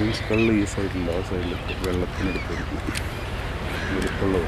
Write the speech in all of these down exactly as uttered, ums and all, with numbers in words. പ്രിൻസിപ്പളിൽ ഈ സൈഡില്ല, ആ സൈഡിൽ വെള്ളത്തിനടുത്തായിരിക്കും വെളുപ്പുള്ള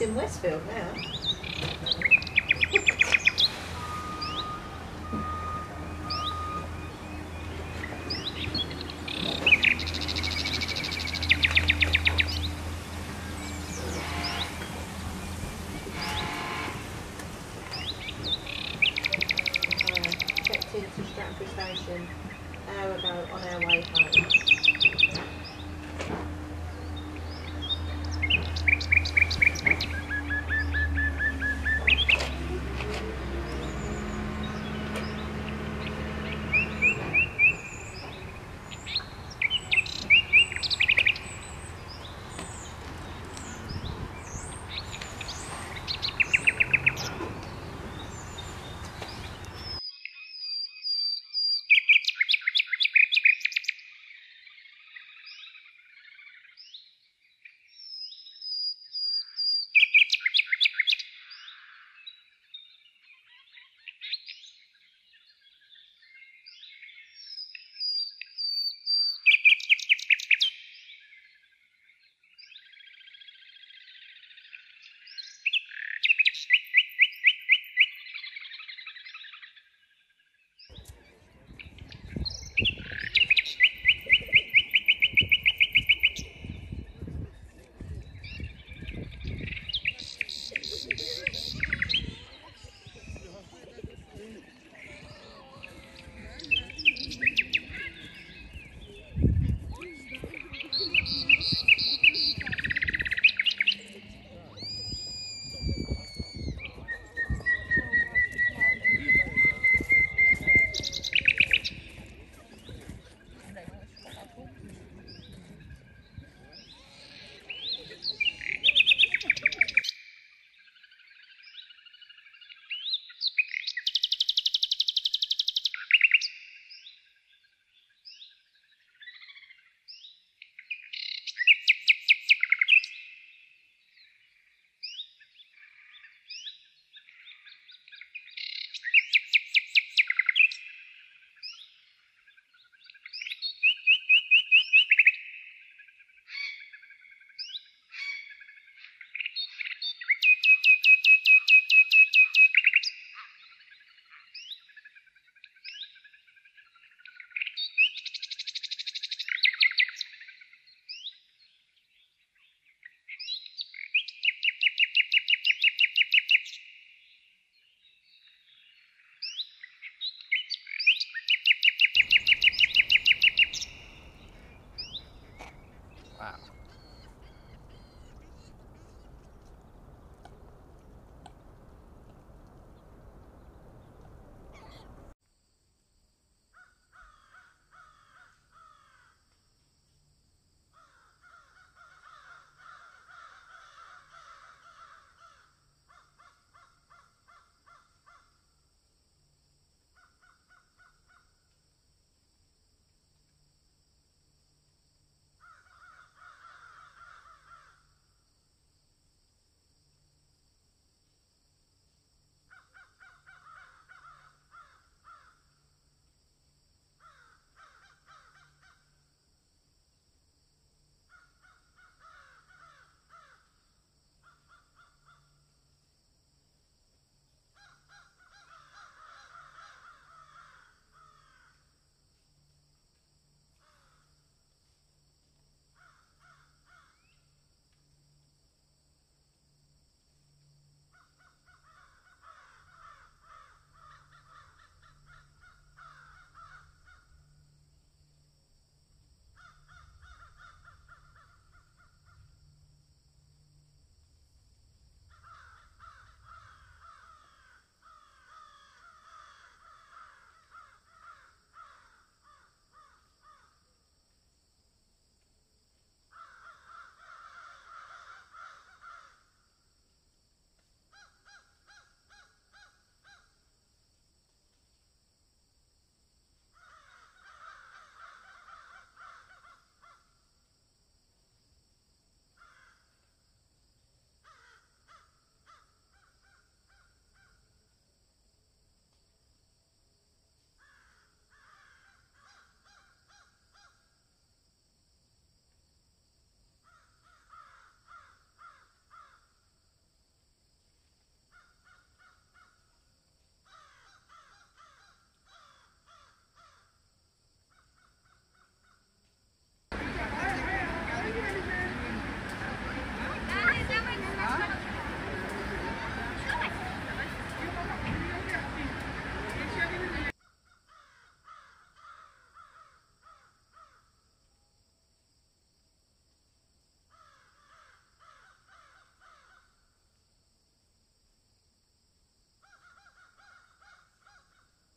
It's in Westfield now. Checked into Stratford Station an hour ago on our way home.